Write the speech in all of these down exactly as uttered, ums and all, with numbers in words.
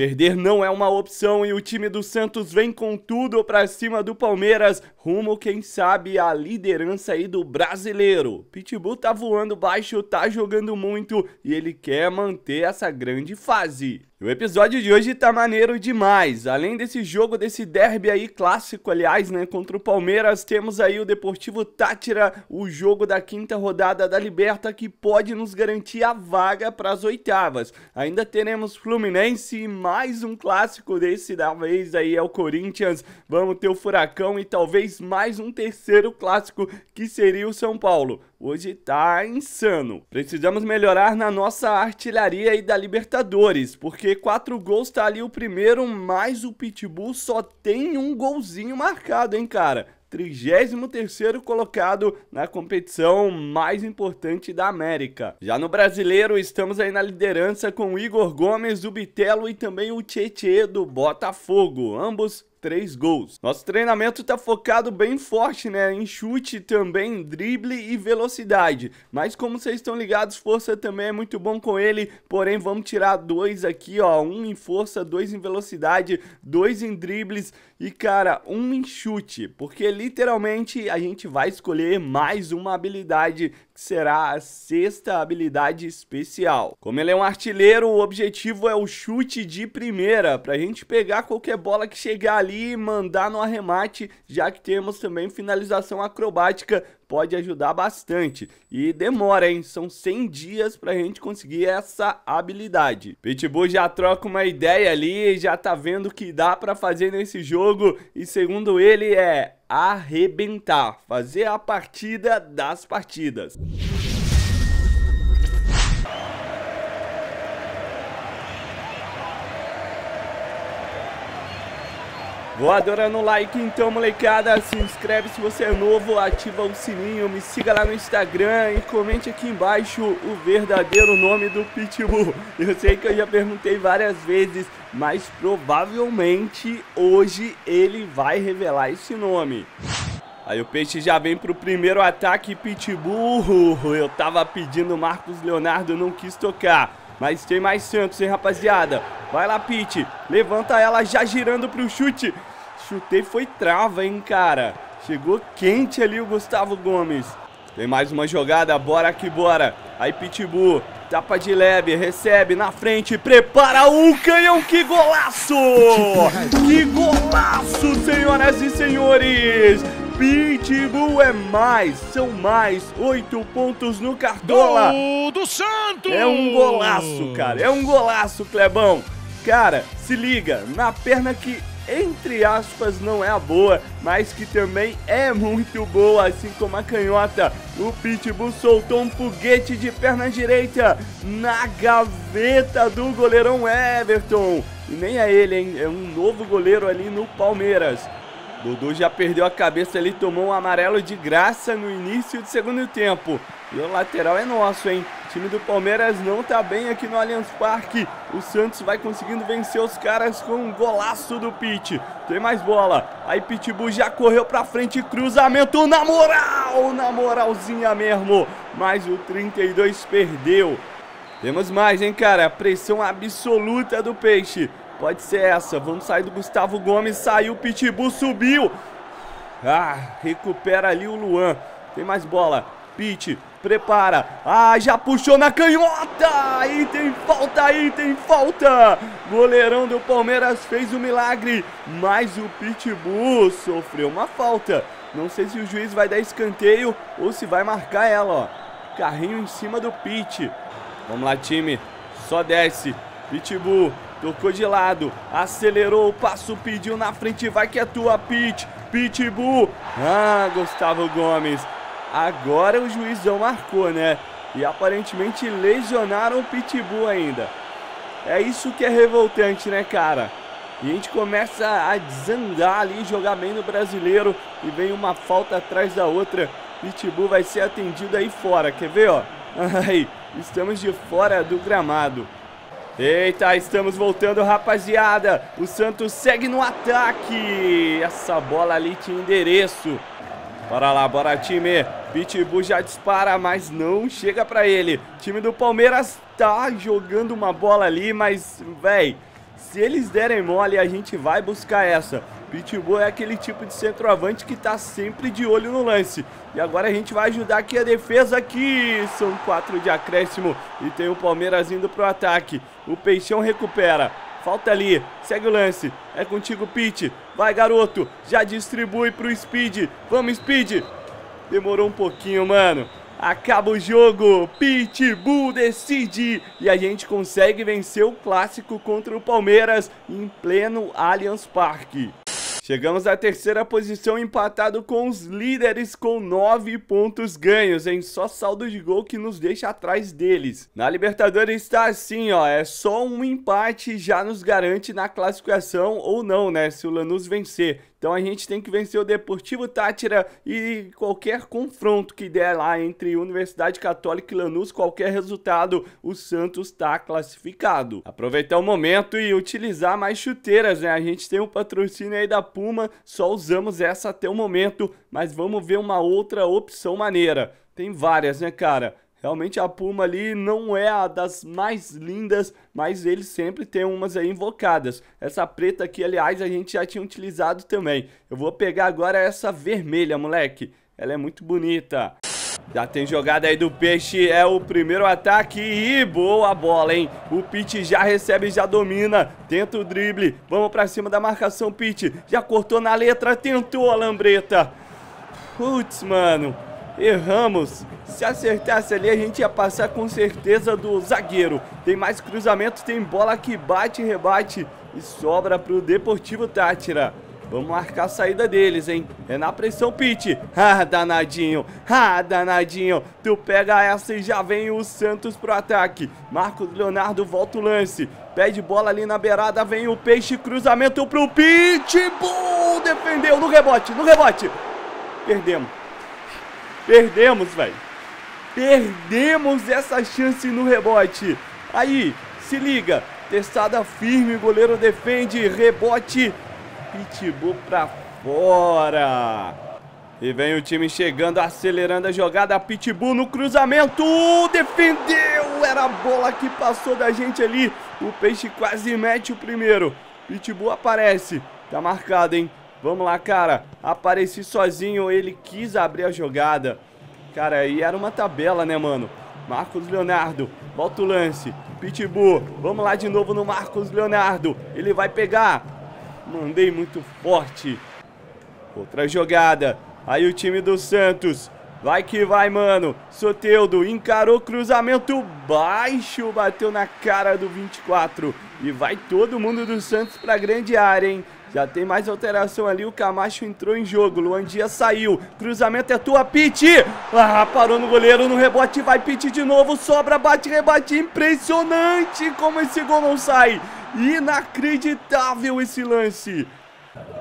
Perder não é uma opção e o time do Santos vem com tudo pra cima do Palmeiras, rumo, quem sabe, à liderança aí do brasileiro. Pitbull tá voando baixo, tá jogando muito e ele quer manter essa grande fase. O episódio de hoje tá maneiro demais. Além desse jogo, desse derby aí, clássico, aliás, né, contra o Palmeiras, temos aí o Deportivo Táchira, o jogo da quinta rodada da Liberta, que pode nos garantir a vaga para as oitavas. Ainda teremos Fluminense e mais um clássico desse, talvez aí é o Corinthians. Vamos ter o Furacão e talvez mais um terceiro clássico, que seria o São Paulo. Hoje tá insano. Precisamos melhorar na nossa artilharia aí da Libertadores, porque quatro gols tá ali o primeiro, mas o Pitbull só tem um golzinho marcado, hein, cara? trigésimo terceiro colocado na competição mais importante da América. Já no brasileiro, estamos aí na liderança com o Igor Gomes, o Bitelo e também o Tietê do Botafogo. Ambos três gols. Nosso treinamento tá focado bem forte, né? Em chute também, drible e velocidade. Mas como vocês estão ligados, força também é muito bom com ele. Porém, vamos tirar dois aqui, ó. Um em força, dois em velocidade, dois em dribles e, cara, um em chute. Porque, literalmente, a gente vai escolher mais uma habilidade que será a sexta habilidade especial. Como ele é um artilheiro, o objetivo é o chute de primeira, pra gente pegar qualquer bola que chegar ali e mandar no arremate, já que temos também finalização acrobática, pode ajudar bastante. E demora, hein? São cem dias pra gente conseguir essa habilidade. Pitbull já troca uma ideia ali, já tá vendo o que dá pra fazer nesse jogo e, segundo ele, é arrebentar, fazer a partida das partidas. Voadora no like então, molecada, se inscreve se você é novo, ativa o sininho, me siga lá no Instagram e comente aqui embaixo o verdadeiro nome do Pitbull. Eu sei que eu já perguntei várias vezes, mas provavelmente hoje ele vai revelar esse nome. Aí o Peixe já vem pro primeiro ataque, Pitbull, eu tava pedindo, Marcos Leonardo não quis tocar. Mas tem mais Santos, hein, rapaziada? Vai lá, Pit. Levanta ela já girando pro chute. Chutei, foi trava, hein, cara? Chegou quente ali o Gustavo Gomes. Tem mais uma jogada, bora que bora. Aí, Pitbull. Tapa de leve, recebe na frente, prepara o canhão, que golaço! Que golaço, senhoras e senhores! Pitbull é mais, são mais oito pontos no Cartola. Gol do Santos! É um golaço, cara, é um golaço, Clebão. Cara, se liga, na perna que, entre aspas, não é a boa, mas que também é muito boa, assim como a canhota. O Pitbull soltou um foguete de perna direita na gaveta do goleirão Everton. E nem é ele, hein? É um novo goleiro ali no Palmeiras. Dudu já perdeu a cabeça ali, tomou um amarelo de graça no início do segundo tempo. E o lateral é nosso, hein? O time do Palmeiras não tá bem aqui no Allianz Parque. O Santos vai conseguindo vencer os caras com um golaço do Pit. Tem mais bola. Aí Pitbull já correu pra frente, cruzamento na moral, na moralzinha mesmo. Mas o trinta e dois perdeu. Temos mais, hein, cara? Pressão absoluta do Peixe. Pode ser essa, vamos sair do Gustavo Gomes, saiu, Pitbull subiu. Ah, recupera ali o Luan. Tem mais bola, Pit, prepara. Ah, já puxou na canhota. Aí tem falta, aí tem falta. Goleirão do Palmeiras fez o milagre, mas o Pitbull sofreu uma falta. Não sei se o juiz vai dar escanteio ou se vai marcar ela, ó. Carrinho em cima do Pit. Vamos lá, time, só desce. Pitbull tocou de lado, acelerou o passo, pediu na frente, vai que é tua, Pit, Pitbull. Ah, Gustavo Gomes. Agora o juizão marcou, né? E aparentemente lesionaram o Pitbull ainda. É isso que é revoltante, né, cara? E a gente começa a desandar ali, jogar bem no brasileiro e vem uma falta atrás da outra. Pitbull vai ser atendido aí fora, quer ver, ó? Aí, estamos de fora do gramado. Eita, estamos voltando, rapaziada. O Santos segue no ataque. Essa bola ali tinha endereço. Bora lá, bora, time. Pitbull já dispara, mas não chega pra ele. Time do Palmeiras tá jogando uma bola ali, mas, véi, Se eles derem mole, a gente vai buscar essa. Pitbull é aquele tipo de centroavante que tá sempre de olho no lance. E agora a gente vai ajudar aqui a defesa aqui. São quatro de acréscimo e tem o Palmeiras indo pro ataque. O Peixão recupera. Falta ali, segue o lance, é contigo, Pit, vai, garoto, já distribui pro Speed, vamos, Speed. Demorou um pouquinho, mano. Acaba o jogo, Pitbull decide e a gente consegue vencer o clássico contra o Palmeiras em pleno Allianz Parque. Chegamos à terceira posição, empatado com os líderes com nove pontos ganhos, em só saldo de gol que nos deixa atrás deles. Na Libertadores está assim, ó, é só um empate já nos garante na classificação ou não, né, se o Lanús vencer. Então a gente tem que vencer o Deportivo Táchira e qualquer confronto que der lá entre Universidade Católica e Lanús, qualquer resultado, o Santos está classificado. Aproveitar o momento e utilizar mais chuteiras, né? A gente tem um patrocínio aí da Puma, só usamos essa até o momento, mas vamos ver uma outra opção maneira. Tem várias, né, cara? Realmente a Puma ali não é a das mais lindas, mas eles sempre tem umas aí invocadas. Essa preta aqui, aliás, a gente já tinha utilizado também. Eu vou pegar agora essa vermelha, moleque. Ela é muito bonita. Já tem jogada aí do Peixe, é o primeiro ataque e boa bola, hein? O Pit já recebe, já domina, tenta o drible. Vamos pra cima da marcação, Pit. Já cortou na letra, tentou a lambreta. Putz, mano. Erramos. Se acertasse ali, a gente ia passar com certeza do zagueiro. Tem mais cruzamento, tem bola que bate e rebate e sobra para o Deportivo Táchira. Vamos marcar a saída deles, hein? É na pressão, Pit. Ah, danadinho. Ah, danadinho. Tu pega essa e já vem o Santos pro ataque. Marcos Leonardo volta o lance. Pede bola ali na beirada, vem o Peixe, cruzamento pro Pit. Bom, defendeu no rebote, no rebote. Perdemos. Perdemos, velho. Perdemos essa chance no rebote. Aí, se liga. Testada firme, goleiro defende, rebote. Pitbull pra fora. E vem o time chegando, acelerando a jogada. Pitbull no cruzamento. Defendeu. Era a bola que passou da gente ali. O Peixe quase mete o primeiro. Pitbull aparece. Tá marcado, hein? Vamos lá, cara. Apareci sozinho, ele quis abrir a jogada. Cara, aí era uma tabela, né, mano? Marcos Leonardo, volta o lance. Pitbull, vamos lá de novo no Marcos Leonardo. Ele vai pegar. Mandei muito forte. Outra jogada. Aí o time do Santos. Vai que vai, mano. Soteldo encarou, cruzamento baixo. Bateu na cara do vinte e quatro. E vai todo mundo do Santos pra grande área, hein? Já tem mais alteração ali, o Camacho entrou em jogo, Luan Dias saiu, cruzamento é tua, Pit! Ah, parou no goleiro, no rebote, vai Pit de novo, sobra, bate, rebate, impressionante como esse gol não sai! Inacreditável esse lance!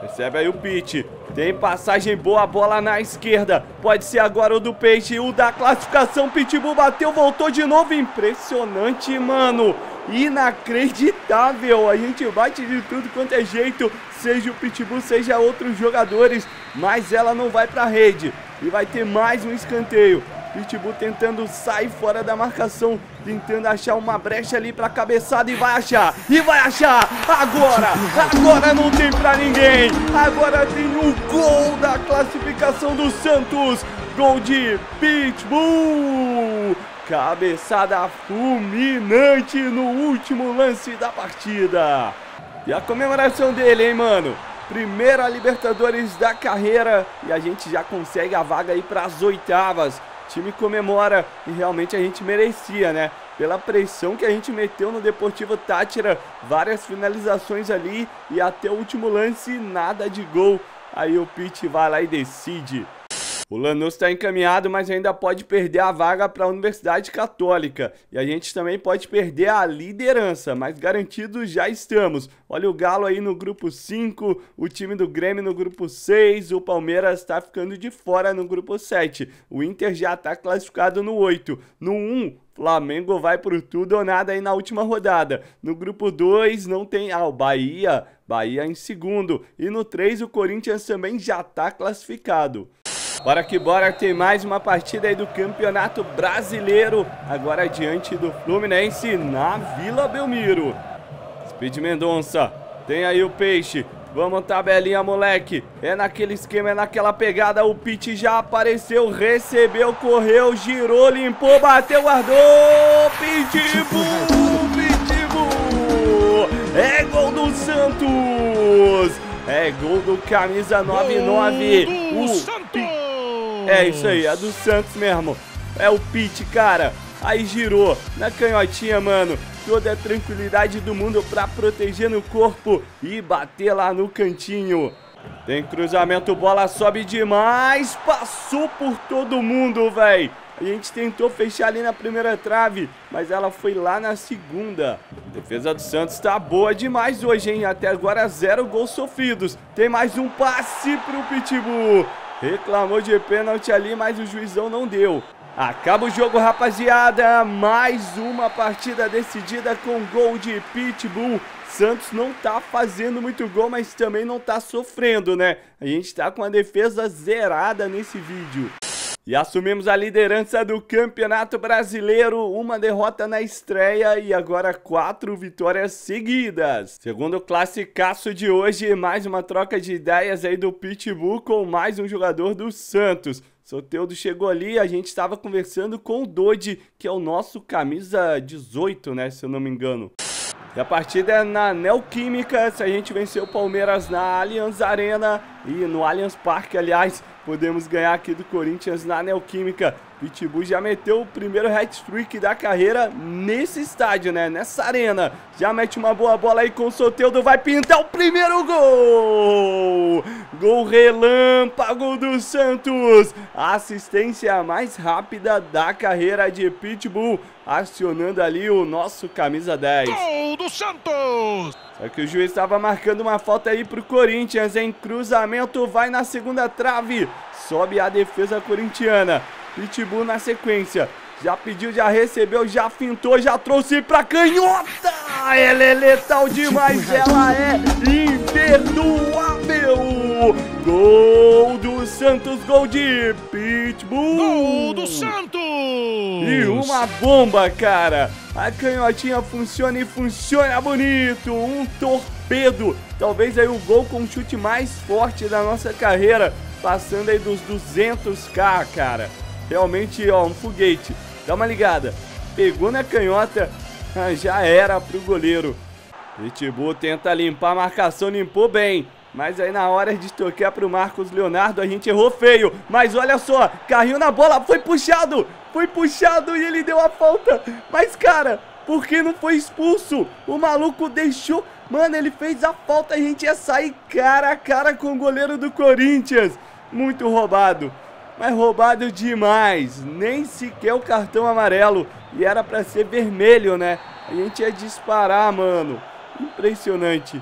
Recebe aí o Pit, tem passagem boa, bola na esquerda, pode ser agora o do Peixe, o da classificação, Pitbull bateu, voltou de novo, impressionante, mano! Inacreditável, a gente bate de tudo quanto é jeito, seja o Pitbull, seja outros jogadores, mas ela não vai pra rede, e vai ter mais um escanteio. Pitbull tentando sair fora da marcação, tentando achar uma brecha ali pra cabeçada e vai achar, e vai achar, agora, agora não tem pra ninguém, agora tem o gol da classificação do Santos, gol de Pitbull! Cabeçada fulminante no último lance da partida. E a comemoração dele, hein, mano? Primeira Libertadores da carreira e a gente já consegue a vaga aí para as oitavas. O time comemora e realmente a gente merecia, né? Pela pressão que a gente meteu no Deportivo Táchira, várias finalizações ali e até o último lance nada de gol. Aí o Pit vai lá e decide. O Lanús está encaminhado, mas ainda pode perder a vaga para a Universidade Católica. E a gente também pode perder a liderança, mas garantido já estamos. Olha o Galo aí no grupo cinco, o time do Grêmio no grupo seis, o Palmeiras está ficando de fora no grupo sete. O Inter já está classificado no oito. No um, Flamengo vai por tudo ou nada aí na última rodada. No grupo dois não tem... Ah, o Bahia. Bahia em segundo. E no três o Corinthians também já está classificado. Bora que bora, tem mais uma partida aí do Campeonato Brasileiro, agora diante do Fluminense na Vila Belmiro. Pid Mendonça. Tem aí o Peixe. Vamos, tabelinha, moleque. É naquele esquema, é naquela pegada. O Pit já apareceu, recebeu, correu, girou, limpou, bateu, guardou. Pitbull, Pitbull. É gol do Santos. É gol do camisa nove nove. O Santos. É isso aí, é do Santos mesmo. É o Pit, cara. Aí girou na canhotinha, mano. Toda a tranquilidade do mundo pra proteger no corpo e bater lá no cantinho. Tem cruzamento, bola sobe demais. Passou por todo mundo, velho. A gente tentou fechar ali na primeira trave, mas ela foi lá na segunda. Defesa do Santos tá boa demais hoje, hein? Até agora zero gols sofridos. Tem mais um passe pro Pitbull. Reclamou de pênalti ali, mas o juizão não deu. Acaba o jogo, rapaziada. Mais uma partida decidida com gol de Pitbull. Santos não tá fazendo muito gol, mas também não tá sofrendo, né? A gente tá com a defesa zerada nesse vídeo. E assumimos a liderança do Campeonato Brasileiro, uma derrota na estreia e agora quatro vitórias seguidas. Segundo o classicaço de hoje, mais uma troca de ideias aí do Pitbull com mais um jogador do Santos. Soteldo chegou ali, a gente estava conversando com o Dodi, que é o nosso camisa dezoito, né, se eu não me engano. E a partida é na Neoquímica, se a gente vencer o Palmeiras na Allianz Arena e no Allianz Parque, aliás, podemos ganhar aqui do Corinthians na Neoquímica. Pitbull já meteu o primeiro hat-trick da carreira nesse estádio, né, nessa arena. Já mete uma boa bola aí com o Soteldo, vai pintar o primeiro gol! Gol relâmpago do Santos! A assistência mais rápida da carreira de Pitbull, acionando ali o nosso camisa dez. Gol do Santos! Só que o juiz estava marcando uma falta aí pro Corinthians, hein? Cruzamento, vai na segunda trave. Sobe a defesa corintiana. Pitbull na sequência. Já pediu, já recebeu, já fintou, já trouxe pra canhota! Ela é letal demais, ela é imperdoável! Gol do Santos, gol de Pitbull! Gol do Santos! E uma bomba, cara! A canhotinha funciona e funciona bonito! Um torpedo! Talvez aí o gol com o chute mais forte da nossa carreira, passando aí dos duzentos mil, cara! Realmente, ó, um foguete! Dá uma ligada! Pegou na canhota, já era pro goleiro. Pitbull tenta limpar a marcação, limpou bem. Mas aí na hora de tocar pro Marcos Leonardo, a gente errou feio. Mas olha só, carrinho na bola, foi puxado. Foi puxado e ele deu a falta. Mas cara, por que não foi expulso? O maluco deixou... Mano, ele fez a falta, a gente ia sair cara a cara com o goleiro do Corinthians. Muito roubado. Mas roubado demais. Nem sequer o cartão amarelo. E era pra ser vermelho, né? A gente ia disparar, mano. Impressionante.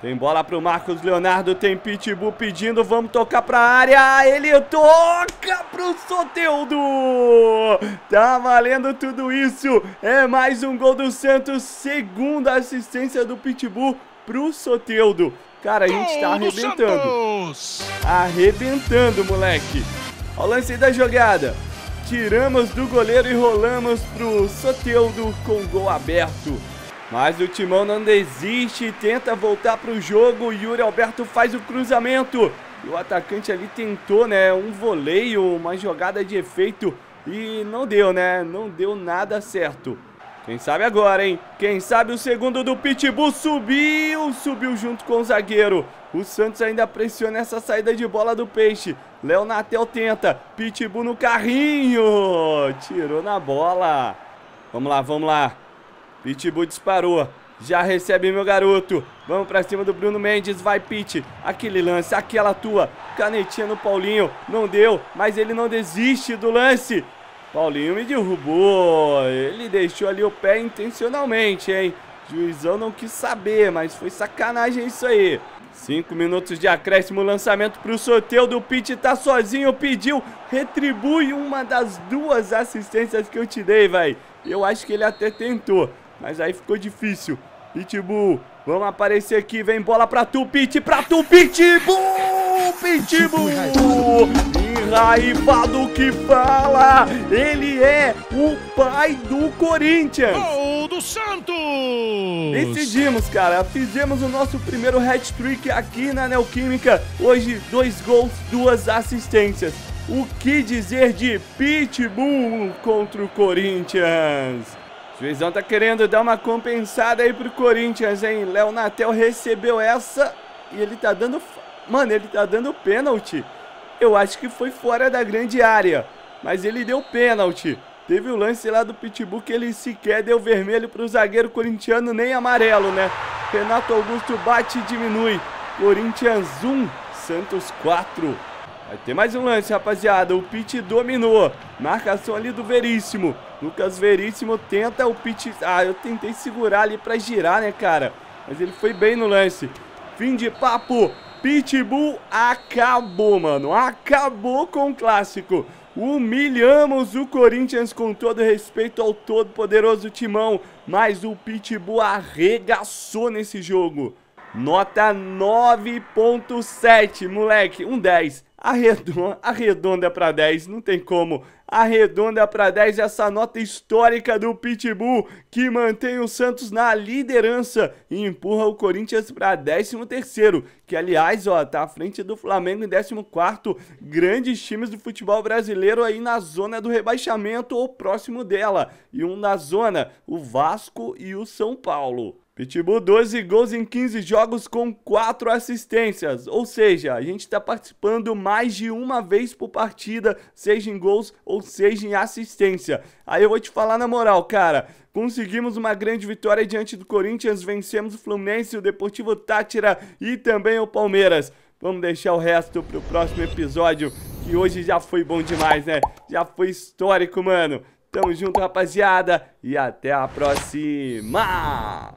Tem bola pro Marcos Leonardo. Tem Pitbull pedindo. Vamos tocar pra área. Ele toca pro Soteldo. Tá valendo tudo isso. É mais um gol do Santos. Segunda assistência do Pitbull pro Soteldo. Cara, a gente tá arrebentando. Arrebentando, moleque. Olha o lance da jogada. Tiramos do goleiro e rolamos pro Soteldo com gol aberto. Mas o Timão não desiste, tenta voltar pro jogo. Yuri Alberto faz o cruzamento. E o atacante ali tentou, né, um voleio, uma jogada de efeito. E não deu, né? Não deu nada certo. Quem sabe agora, hein? Quem sabe o segundo do Pitbull subiu, subiu junto com o zagueiro. O Santos ainda pressiona essa saída de bola do Peixe. Léo Natel tenta, Pitbull no carrinho, tirou na bola. Vamos lá, vamos lá. Pitbull disparou, já recebe meu garoto. Vamos pra cima do Bruno Mendes, vai Pit. Aquele lance, aquela tua, canetinha no Paulinho, não deu, mas ele não desiste do lance. Paulinho me derrubou, ele deixou ali o pé intencionalmente, hein? Juizão não quis saber, mas foi sacanagem isso aí. Cinco minutos de acréscimo, lançamento pro Soteldo, o Pit tá sozinho, pediu, retribui uma das duas assistências que eu te dei, velho. Eu acho que ele até tentou, mas aí ficou difícil. Pitbull, vamos aparecer aqui, vem bola pra tu, Pit, pra tu, Pitbull, Pitbull! Raivado que fala, ele é o pai do Corinthians. Gol do Santos! Decidimos, cara. Fizemos o nosso primeiro hat-trick aqui na Neoquímica. Hoje, dois gols, duas assistências. O que dizer de Pitbull contra o Corinthians? O Juizão tá querendo dar uma compensada aí pro Corinthians, hein? Léo Natel recebeu essa e ele tá dando... Mano, ele tá dando pênalti. Eu acho que foi fora da grande área, mas ele deu pênalti. Teve o lance lá do Pitbull que ele sequer deu vermelho pro zagueiro corintiano, nem amarelo, né? Renato Augusto bate e diminui. Corinthians um, Santos quatro. Vai ter mais um lance, rapaziada. O Pit dominou. Marcação ali do Veríssimo. Lucas Veríssimo tenta o Pit... Ah, eu tentei segurar ali pra girar, né, cara? Mas ele foi bem no lance. Fim de papo. Pitbull acabou, mano. Acabou com o clássico. Humilhamos o Corinthians com todo respeito ao todo poderoso Timão, mas o Pitbull arregaçou nesse jogo. Nota nove ponto sete, moleque, um dez. Arredonda, arredonda pra dez, não tem como. Arredonda pra dez essa nota histórica do Pitbull, que mantém o Santos na liderança e empurra o Corinthians pra décimo terceiro, que aliás, ó, tá à frente do Flamengo em décimo quarto. Grandes times do futebol brasileiro aí na zona do rebaixamento ou próximo dela. E um na zona, o Vasco e o São Paulo. Pitbull doze gols em quinze jogos com quatro assistências, ou seja, a gente está participando mais de uma vez por partida, seja em gols ou seja em assistência. Aí eu vou te falar na moral, cara, conseguimos uma grande vitória diante do Corinthians, vencemos o Fluminense, o Deportivo Táchira e também o Palmeiras. Vamos deixar o resto para o próximo episódio, que hoje já foi bom demais, né? Já foi histórico, mano. Tamo junto, rapaziada, e até a próxima!